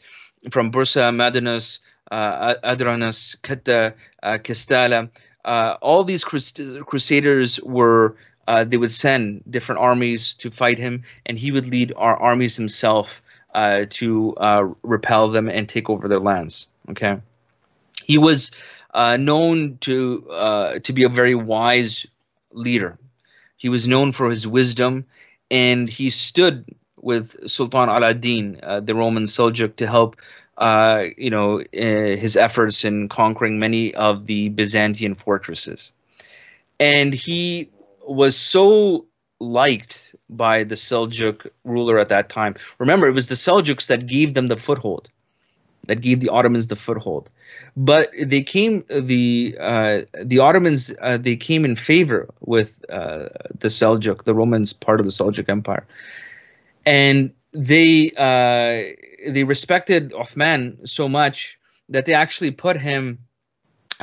from Bursa, Madinus, Adranas, Katta, Kastala. All these crusaders were, they would send different armies to fight him, and he would lead our armies himself to repel them and take over their lands. Okay, he was known to be a very wise leader. He was known for his wisdom, and he stood with Sultan Alaeddin, the Roman Seljuk, to help his efforts in conquering many of the Byzantine fortresses. And he was so liked by the Seljuk ruler at that time. Remember, it was the Seljuks that gave them the foothold, that gave the Ottomans the foothold. But they came, the Ottomans, they came in favor with the Seljuk, the Romans part of the Seljuk Empire. And they respected Uthman so much that they actually put him,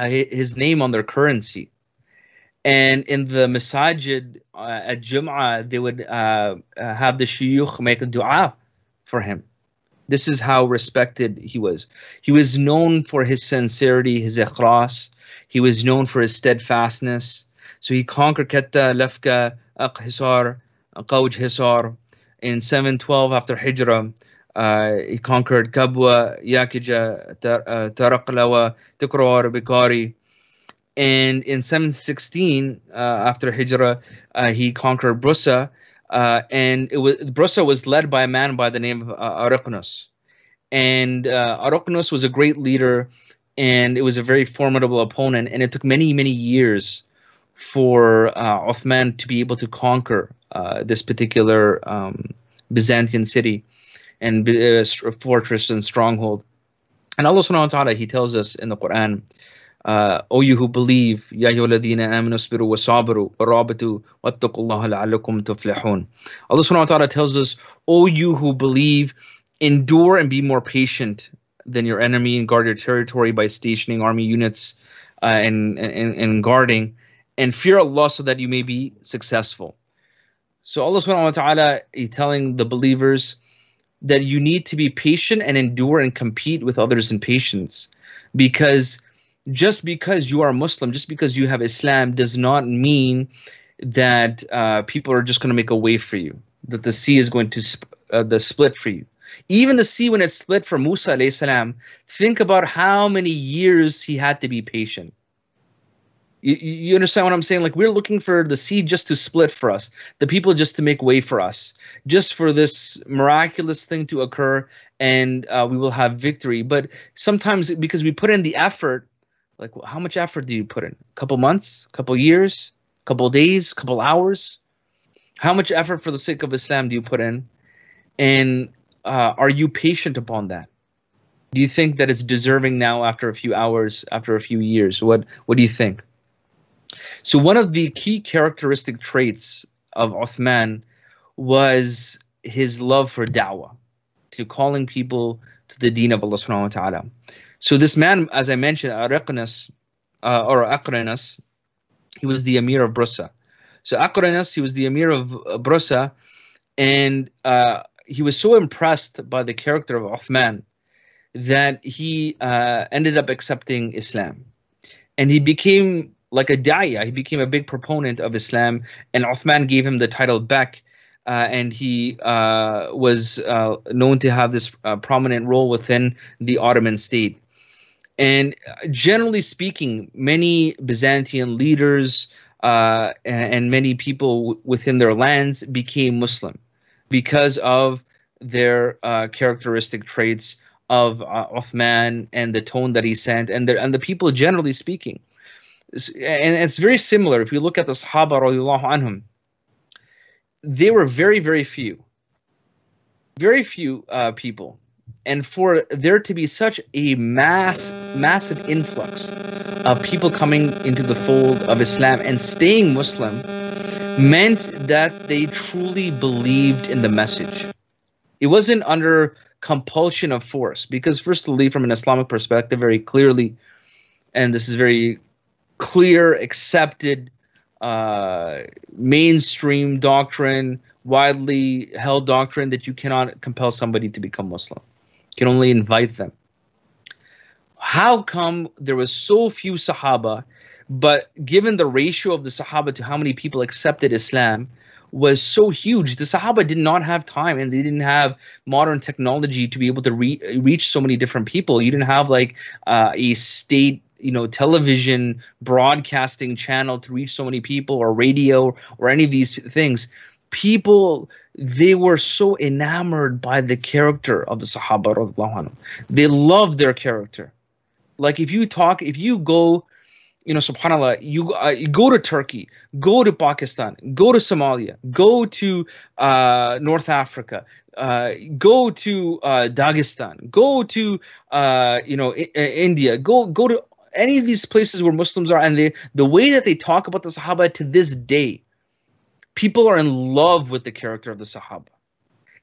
his name on their currency. And in the masajid at Jum'ah, they would have the shuyukh make a dua for him. This is how respected he was. He was known for his sincerity, his ikhlas. He was known for his steadfastness. So he conquered Katta, Lefka, Aqhisar, Qawj Hisar. In 712 after Hijrah, he conquered Kabwa, Yakija, Taraqlawa, Tikrar, Bikari. And in 716 after Hijrah, he conquered Bursa. And Bursa was led by a man by the name of Araknos. And Araknos was a great leader, and it was a very formidable opponent. And it took many, many years for Uthman to be able to conquer this particular Byzantine city and fortress and stronghold. And Allah subhanahu wa ta'ala, he tells us in the Quran, O you who believe, Ya ayyuhalladhina amanu sabiru wa sabiru warabatu wattaqullaha la'allakum tuflihun. Allah subhanahu wa ta'ala tells us, O you who believe, endure and be more patient than your enemy and guard your territory by stationing army units and guarding, and fear Allah so that you may be successful. So Allah subhanahu wa ta'ala is telling the believers that you need to be patient and endure and compete with others in patience. Because just because you are Muslim, just because you have Islam, does not mean that people are just going to make a way for you, that the sea is going to split for you. Even the sea, when it split for Musa alayhi salam, think about how many years he had to be patient. You understand what I'm saying? Like, we're looking for the sea just to split for us, the people just to make way for us, just for this miraculous thing to occur, and we will have victory. But sometimes, because we put in the effort, like, how much effort do you put in? A couple months, a couple years, a couple days, a couple hours? How much effort for the sake of Islam do you put in? And are you patient upon that? Do you think that it's deserving now after a few hours, after a few years? What do you think? So one of the key characteristic traits of Uthman was his love for da'wah, to calling people to the deen of Allah subhanahu wa ta'ala. So this man, as I mentioned, Aqranas, he was the Amir of Bursa. So Aqranas, he was the Amir of Bursa, and he was so impressed by the character of Uthman that he ended up accepting Islam. And he became like a da'iyah. He became a big proponent of Islam. And Uthman gave him the title back. And he was known to have this prominent role within the Ottoman state. And generally speaking, many Byzantine leaders and many people within their lands became Muslim because of their characteristic traits of Uthman and the tone that he sent and the people generally speaking. And it's very similar. If you look at the Sahaba, Radiallahu anhum, they were very few people. And for there to be such a massive influx of people coming into the fold of Islam and staying Muslim meant that they truly believed in the message. It wasn't under compulsion of force, because firstly, from an Islamic perspective, very clearly, and this is very clear, accepted, mainstream doctrine, widely held doctrine, that you cannot compel somebody to become Muslim. You can only invite them. How come there was so few Sahaba, but given the ratio of the Sahaba to how many people accepted Islam was so huge? The Sahaba did not have time, and they didn't have modern technology to be able to reach so many different people. You didn't have like a state, you know, television broadcasting channel to reach so many people, or radio, or any of these things. People, they were so enamored by the character of the Sahaba radhiallahu anhum. They loved their character. Like if you go, you know, subhanAllah, you go to Turkey, go to Pakistan, go to Somalia, go to North Africa, go to Dagestan, go to, you know, India, go to any of these places where Muslims are, and the way that they talk about the Sahaba to this day, people are in love with the character of the Sahaba.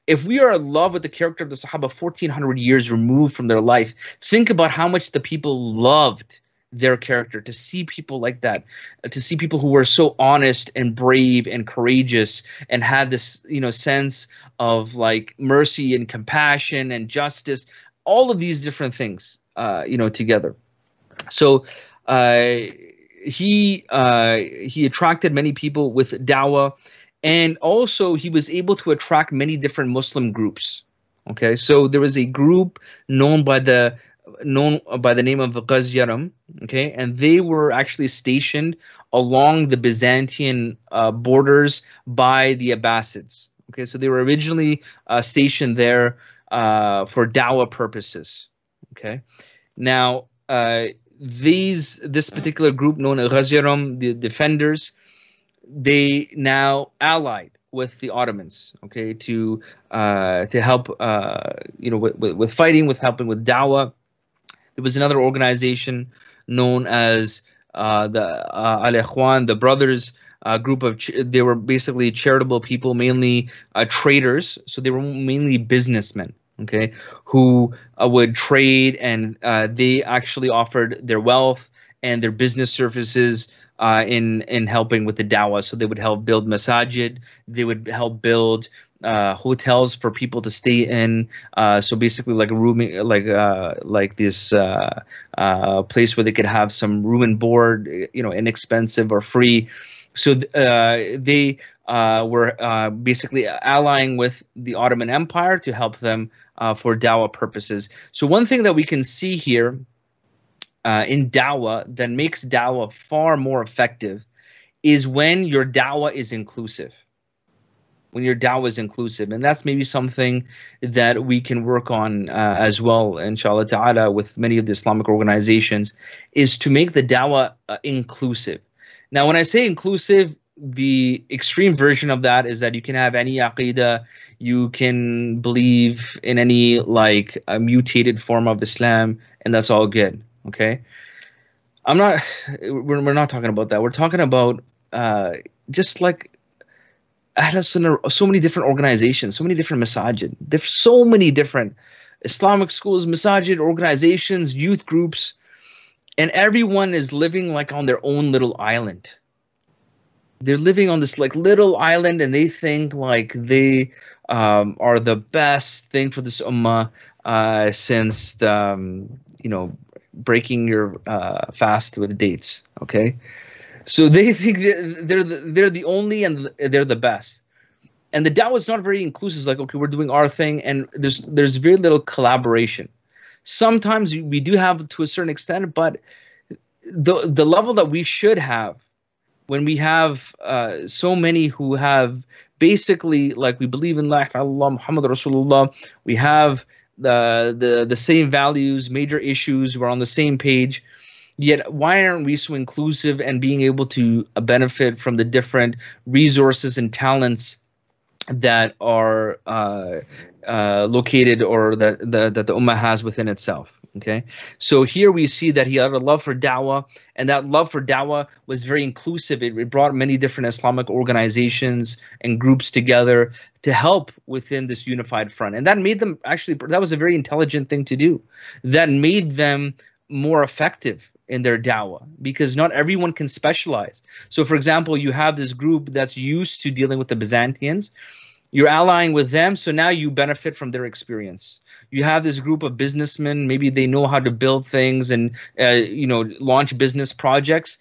If we are in love with the character of the Sahaba 1400 years removed from their life, think about how much the people loved their character. To see people like that, to see people who were so honest and brave and courageous and had this, you know, sense of like mercy and compassion and justice, all of these different things, you know, together. So he attracted many people with dawah, and also he was able to attract many different Muslim groups. Okay, so there was a group known by the name of Ghaziyaram, okay, and they were actually stationed along the Byzantine borders by the Abbasids. Okay, so they were originally stationed there for dawah purposes. Okay, now this particular group known as Ghaziyaram, the defenders, they now allied with the Ottomans, okay, to help, you know, with fighting, with helping with dawah. There was another organization known as the Al-Ikhwan, the Brothers, group of, they were basically charitable people, mainly traders. So they were mainly businessmen, okay, who would trade, and they actually offered their wealth and their business services in helping with the dawah. So they would help build masajid, they would help build hotels for people to stay in. So basically like a room, like this place where they could have some room and board, you know, inexpensive or free. So they were basically allying with the Ottoman Empire to help them for dawah purposes. So one thing that we can see here in dawah that makes dawah far more effective is when your dawah is inclusive. When your dawah is inclusive, and that's maybe something that we can work on as well, inshallah ta'ala, with many of the Islamic organizations, is to make the dawah inclusive. Now, when I say inclusive, the extreme version of that is that you can have any aqidah, you can believe in any like a mutated form of Islam, and that's all good. Okay, we're not talking about that. We're talking about just like so many different organizations, so many different masajid, so many different Islamic schools, masajid, organizations, youth groups, and everyone is living like on their own little island. They're living on this like little island, and they think like they are the best thing for this ummah. since breaking your fast with dates. Okay, so they think they're the only and they're the best. And the da'wah is not very inclusive. Like, okay, we're doing our thing, and there's very little collaboration. Sometimes we do have to a certain extent, but the level that we should have when we have so many who have basically, like, we believe in La ilaha illallah, Muhammad Rasulullah. We have the same values, major issues. We're on the same page. Yet, why aren't we so inclusive and being able to benefit from the different resources and talents that are located, or that the ummah has within itself? Okay, so here we see that he had a love for da'wah, and that love for da'wah was very inclusive. It brought many different Islamic organizations and groups together to help within this unified front, and that made them actually, that was a very intelligent thing to do. That made them more effective in their da'wah, because not everyone can specialize. So, for example, you have this group that's used to dealing with the Byzantines. You're allying with them, so now you benefit from their experience. You have this group of businessmen, maybe they know how to build things and launch business projects.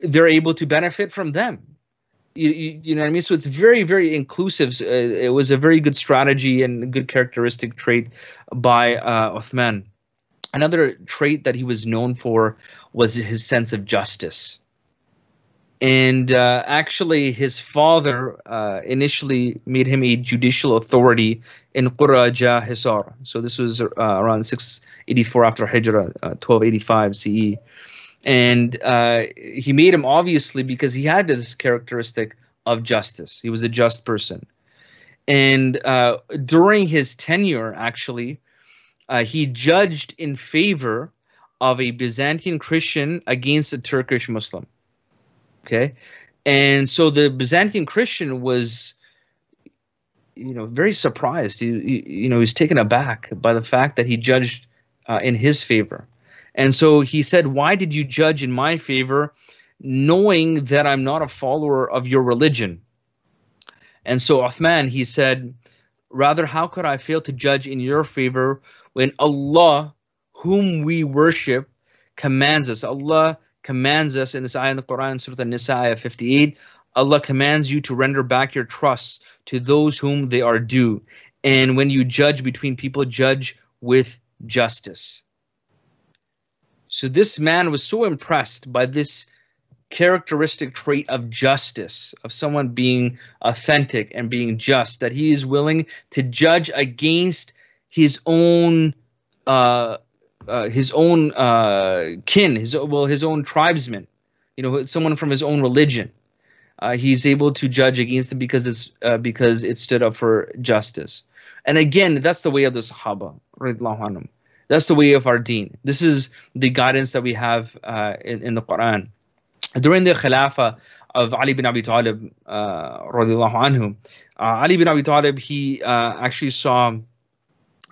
They're able to benefit from them. You know what I mean? So it's very, very inclusive. It was a very good strategy and a good characteristic trait by Uthman. Another trait that he was known for was his sense of justice. And actually, his father initially made him a judicial authority in Quraja Hisar. So this was around 684 after Hijrah, 1285 CE. And he made him, obviously, because he had this characteristic of justice. He was a just person. And during his tenure, actually, he judged in favor of a Byzantine Christian against a Turkish Muslim. Okay, and so the Byzantine Christian was, very surprised. He was taken aback by the fact that he judged in his favor. And so he said, "Why did you judge in my favor, knowing that I'm not a follower of your religion?" And so Uthman, he said, "Rather, how could I fail to judge in your favor when Allah, whom we worship, commands us?" Allah commands us in this ayah in the Quran, Surah Al-Nisa, ayah 58. Allah commands you to render back your trusts to those whom they are due. And when you judge between people, judge with justice. So this man was so impressed by this characteristic trait of justice, of someone being authentic and being just, that he is willing to judge against his own kin, his own tribesmen, someone from his own religion. He's able to judge against them because it stood up for justice. And again, that's the way of the Sahaba, Radiallahu anhu. That's the way of our deen. This is the guidance that we have in the Quran. During the Khilafah of Ali ibn Abi Talib, Radiallahu anhu, Ali ibn Abi Talib, he actually saw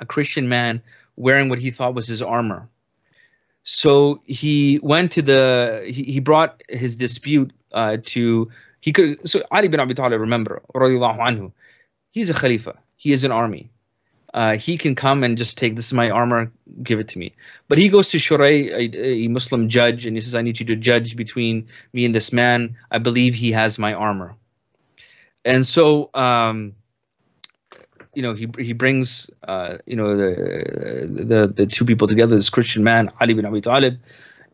a Christian man wearing what he thought was his armor. So he went to he brought his dispute so Ali ibn Abi Talib, remember, Radiallahu anhu, he's a Khalifa, he is an army. He can come and just take, this is my armor, give it to me. But he goes to Shuray, a Muslim judge, and he says, "I need you to judge between me and this man. I believe he has my armor." And so, he brings, the two people together, this Christian man, Ali ibn Abi Talib,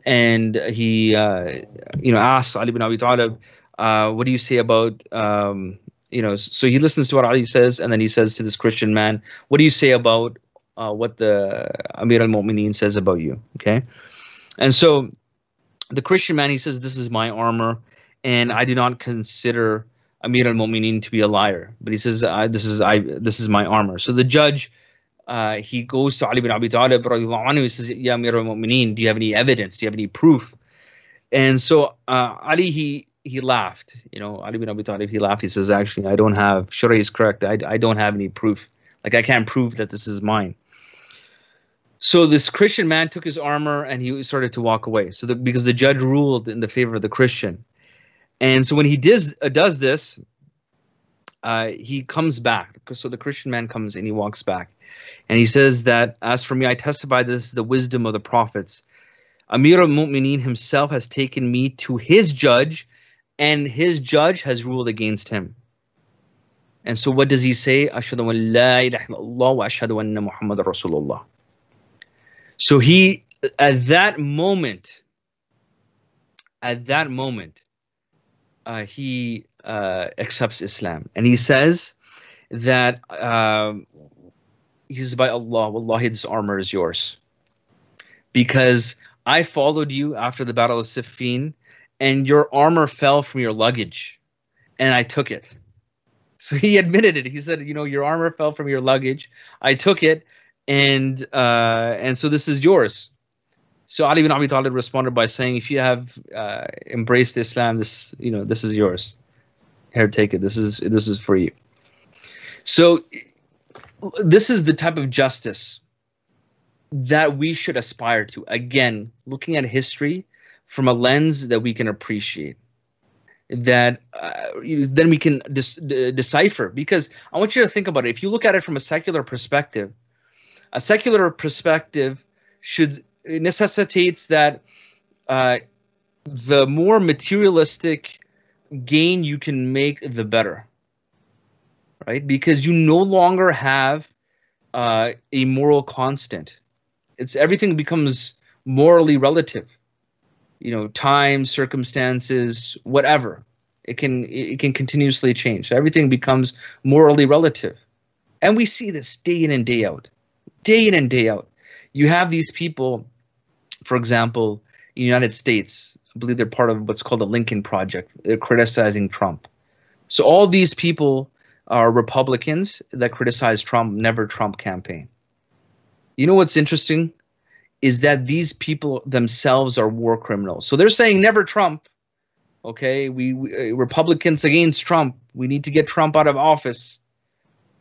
and he, asks Ali ibn Abi Talib, "What do you say about, so he listens to what Ali says, and then he says to this Christian man, "What do you say about what the Amir al-Mu'mineen says about you?" Okay, and so the Christian man, he says, "This is my armor, and I do not consider Amir al-Mu'mineen to be a liar." But he says, "This is my armor." So the judge, he goes to Ali ibn Abi Talib, radiallahu anhu, he says, "Ya Amir al-Mu'mineen, do you have any evidence? Do you have any proof?" And so Ali, he laughed, Ali ibn Abi Talib, he laughed. He says, "Actually, I don't have, Shurayh is correct. I don't have any proof. Like, I can't prove that this is mine." So this Christian man took his armor and he started to walk away. So because the judge ruled in the favor of the Christian. And so when he does this, he comes back. So the Christian man comes and he walks back. And he says that, as for me, I testify this is the wisdom of the prophets. Amir al-Mu'mineen himself has taken me to his judge, and his judge has ruled against him. And so what does he say? Ashhadu an la ilaha illallah wa ashhadu anna Muhammad Rasulullah. So he, at that moment, he accepts Islam. And he says that, he says, by Allah, wallahi, this armor is yours. Because I followed you after the Battle of Siffin, and your armor fell from your luggage, and I took it. So he admitted it. He said, you know, your armor fell from your luggage. I took it, and so this is yours. So Ali ibn Abi Talib responded by saying, if you have embraced Islam, this, you know, this is yours. Here, take it. This is for you. So this is the type of justice that we should aspire to. Again, looking at history from a lens that we can appreciate, that then we can decipher. Because I want you to think about it. If you look at it from a secular perspective should necessitates that the more materialistic gain you can make, the better, right? Because you no longer have a moral constant. It's everything becomes morally relative. You know, time, circumstances, whatever. It can continuously change. Everything becomes morally relative. And we see this day in and day out. Day in and day out. You have these people, for example, in the United States, I believe they're part of what's called the Lincoln Project. They're criticizing Trump. So all these people are Republicans that criticize Trump, never Trump campaign. You know what's interesting? Is that these people themselves are war criminals. So they're saying never Trump. Okay, we Republicans against Trump. We need to get Trump out of office.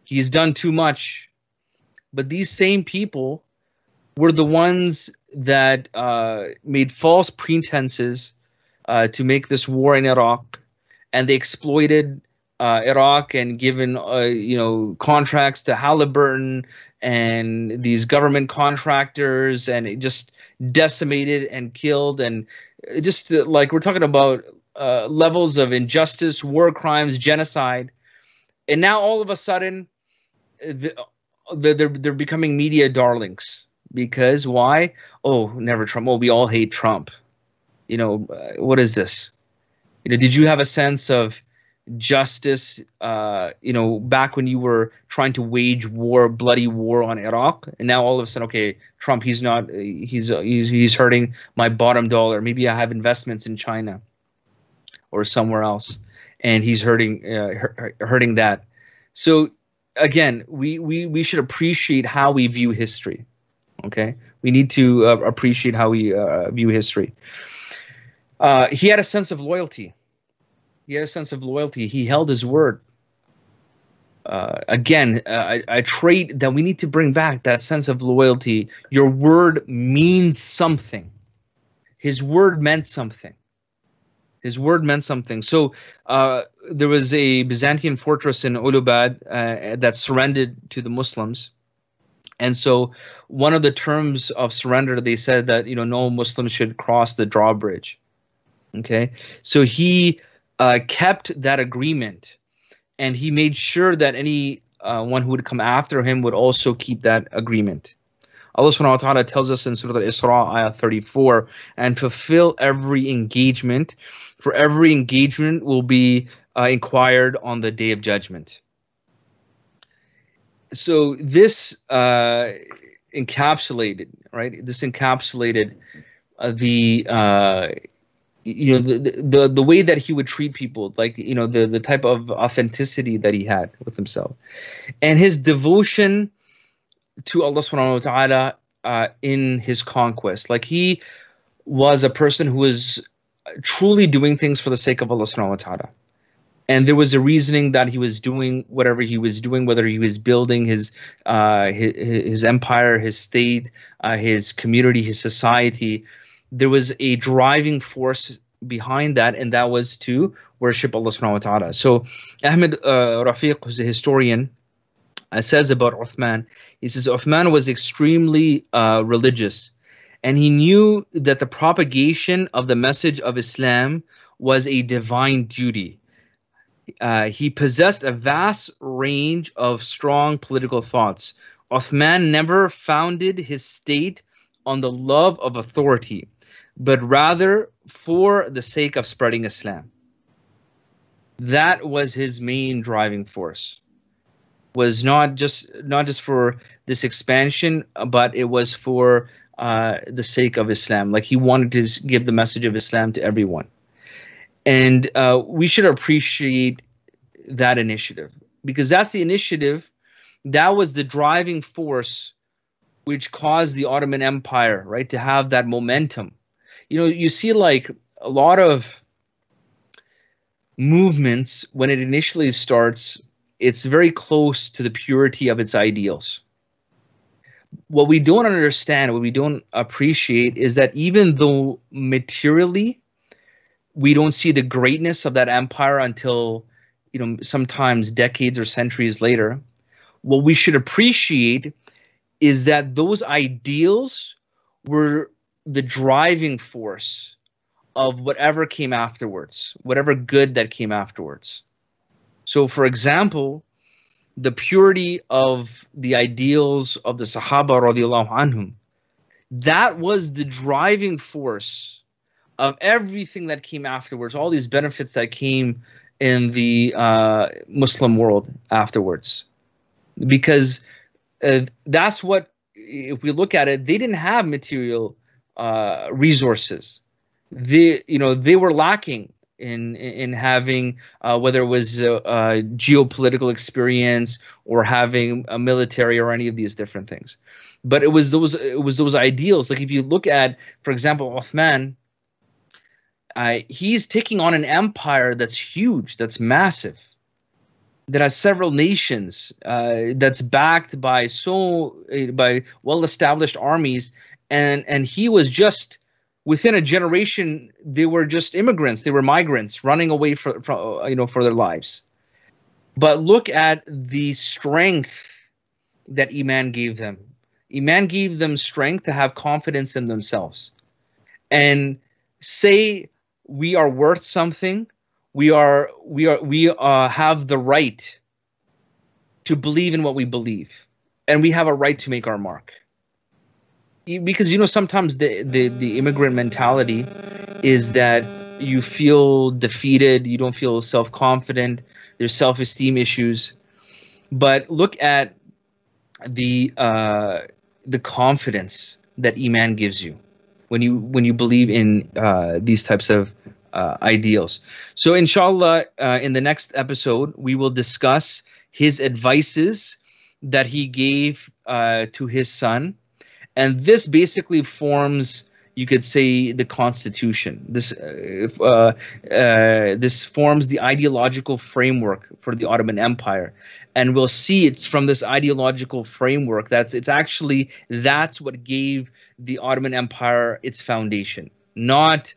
He's done too much. But these same people were the ones that made false pretenses to make this war in Iraq. And they exploited Iraq and given you know, contracts to Halliburton and these government contractors, and it just decimated and killed, and just like we're talking about levels of injustice, war crimes, genocide. And now all of a sudden they're becoming media darlings. Because why? Oh, never Trump. Oh, we all hate Trump. You know, what is this? You know, did you have a sense of justice, you know, back when you were trying to wage war, bloody war on Iraq, and now all of a sudden, okay, Trump, he's not, he's hurting my bottom dollar. Maybe I have investments in China or somewhere else, and he's hurting that. So again, we should appreciate how we view history. Okay, we need to appreciate how we view history. He had a sense of loyalty. He had a sense of loyalty. He held his word. Again, a trait that we need to bring back, that sense of loyalty. Your word means something. His word meant something. His word meant something. So there was a Byzantine fortress in Ulubad that surrendered to the Muslims. And so one of the terms of surrender, they said that, you know, no Muslim should cross the drawbridge. Okay, so he kept that agreement, and he made sure that any one who would come after him would also keep that agreement. Allah subhanahu wa ta'ala tells us in Surah Al-Isra, Ayah 34, and fulfill every engagement, for every engagement will be inquired on the Day of Judgment. So this encapsulated, right? This encapsulated you know, the way that he would treat people, like, you know, the type of authenticity that he had with himself, and his devotion to Allah subhanahu wa ta'ala in his conquest. Like, he was a person who was truly doing things for the sake of Allah subhanahu wa ta'ala. And there was a reasoning that he was doing whatever he was doing, whether he was building his empire, his state, his community, his society. There was a driving force behind that, and that was to worship Allah subhanahu wa ta'ala. So Ahmed Rafiq, who's a historian, says about Uthman. He says, Uthman was extremely religious, and he knew that the propagation of the message of Islam was a divine duty. He possessed a vast range of strong political thoughts. Uthman never founded his state on the love of authority, but rather for the sake of spreading Islam. That was his main driving force. Was not just for this expansion, but it was for the sake of Islam. Like, he wanted to give the message of Islam to everyone. And we should appreciate that initiative, because that's the initiative that was the driving force which caused the Ottoman Empire, right, to have that momentum. You know, you see like a lot of movements, when it initially starts, it's very close to the purity of its ideals. What we don't understand, what we don't appreciate, is that even though materially we don't see the greatness of that empire until, you know, sometimes decades or centuries later, what we should appreciate is that those ideals were the driving force of whatever came afterwards, whatever good that came afterwards. So, for example, the purity of the ideals of the Sahaba radiallahu anhum, that was the driving force of everything that came afterwards, all these benefits that came in the Muslim world afterwards. Because that's what, if we look at it, they didn't have material resources. They were lacking in having, whether it was a geopolitical experience or having a military or any of these different things. But it was those ideals. Like, if you look at, for example, Uthman, he's taking on an empire that's huge, that's massive, that has several nations, that's backed by by well-established armies, and he was just within a generation, they were just immigrants, they were migrants running away for their lives. But look at the strength that Iman gave them. Iman gave them strength to have confidence in themselves and say, we are worth something. We have the right to believe in what we believe, and we have a right to make our mark. Because, you know, sometimes the immigrant mentality is that you feel defeated, you don't feel self-confident, there's self-esteem issues. But look at the confidence that Iman gives you when you believe in these types of ideals. So, inshallah, in the next episode, we will discuss his advices that he gave to his son. And this basically forms, you could say, the constitution. This forms the ideological framework for the Ottoman Empire. And we'll see it's from this ideological framework that's what gave the Ottoman Empire its foundation, not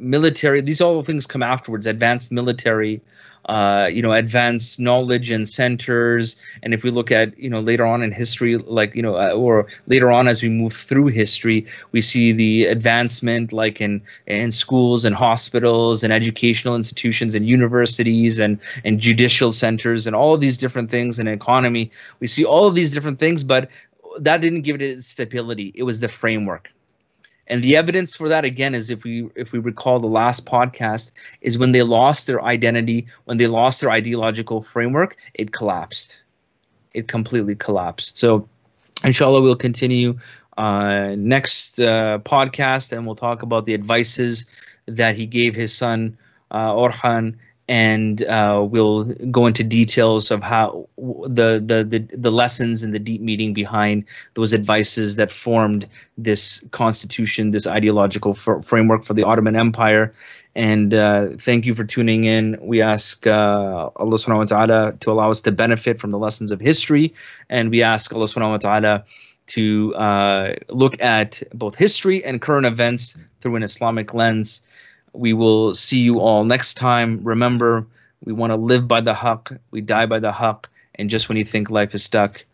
military. These all things come afterwards, advanced military, advanced knowledge and centers. And if we look at, later on in history, or later on as we move through history, we see the advancement like in schools and hospitals and educational institutions and universities and judicial centers and all of these different things, and economy. We see all of these different things, but that didn't give it its stability. It was the framework. And the evidence for that, again, is if we recall the last podcast, is when they lost their identity, when they lost their ideological framework, it collapsed. It completely collapsed. So, inshallah, we'll continue next podcast, and we'll talk about the advices that he gave his son, Orhan, and we'll go into details of how the lessons and the deep meaning behind those advices that formed this constitution, this ideological framework for the Ottoman Empire. And thank you for tuning in. We ask Allah subhanahu wa ta'ala to allow us to benefit from the lessons of history. And we ask Allah subhanahu wa ta'ala to look at both history and current events through an Islamic lens. We will see you all next time. Remember, we want to live by the Haq, we die by the Haq, And just when you think life is stuck,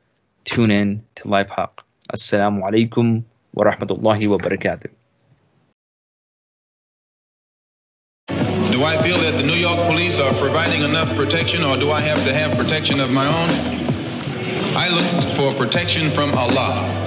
tune in to Life Haq. Assalamu alaikum wa rahmatullahi wa barakatuh. Do I feel that the New York police are providing enough protection, or do I have to have protection of my own? I look for protection from Allah.